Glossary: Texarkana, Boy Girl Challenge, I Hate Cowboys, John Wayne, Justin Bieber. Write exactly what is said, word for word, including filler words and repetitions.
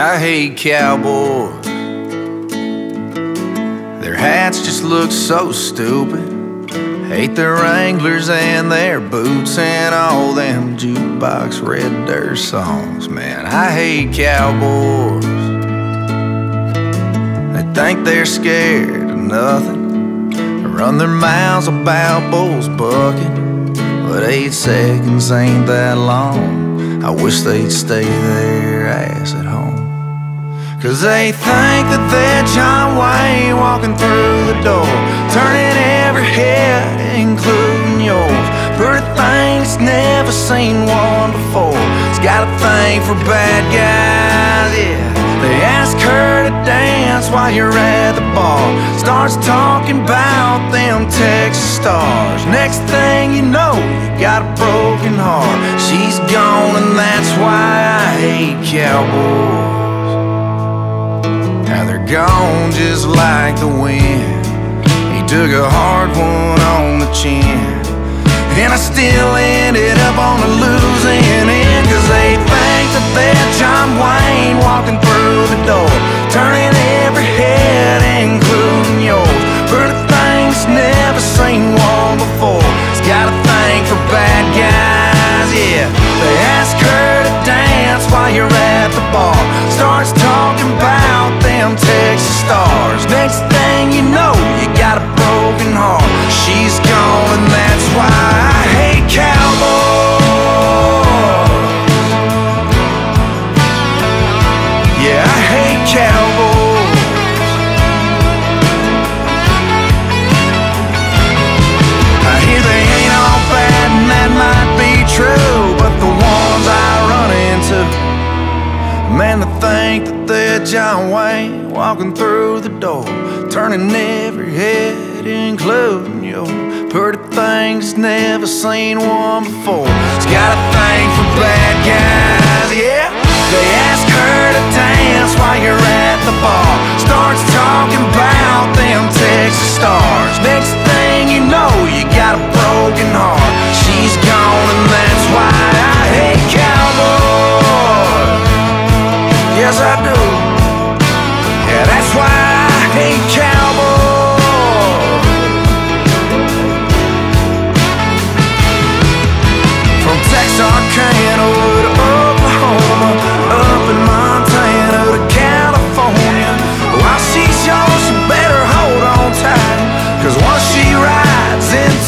I hate cowboys. Their hats just look so stupid. Hate their Wranglers and their boots and all them jukebox red dirt songs. Man, I hate cowboys. They think they're scared of nothing. They run their mouths about bulls bucking, but eight seconds ain't that long. I wish they'd stay their ass at home. Cause they think that they're John Wayne walking through the door, turning every head, including yours. Pretty thing that's never seen one before. It's got a thing for bad guys, yeah. They ask her to dance while you're at the bar, starts talking about them Texas stars. Next thing you know, you got a broken heart. She's gone and that's why I hate cowboys. Now they're gone just like the wind. He took a hard one on the chin, and I still ended up on the losing end. Cause they think that they're John Wayne walking through the door, turning every head, including yours. Pretty things never seen one before. It's got a thing for bad guys, yeah. They ask her to dance while you're at the bar, starts talking about them Texas stars. Next thing you know, you got a broken heart. She's gone and that's why I hate cowboys. Yeah, I hate cowboys. I hear they ain't all bad and that might be true, but the ones I run into, man, they think that they're John Wayne walking through the door, turning every head, including you. Pretty things never seen one before. It's got a thing for bad guys, yeah. They ask her to dance while you're at the bar, starts talking about them Texas stars. Next thing you know, you got a broken heart. She's gone and that's why I hate cowboys. Yes, I do. Yeah, that's why I hate cowboys. From Texarkana to Oklahoma, up in Montana to California, while she shows, you better hold on tight, cause once she rides into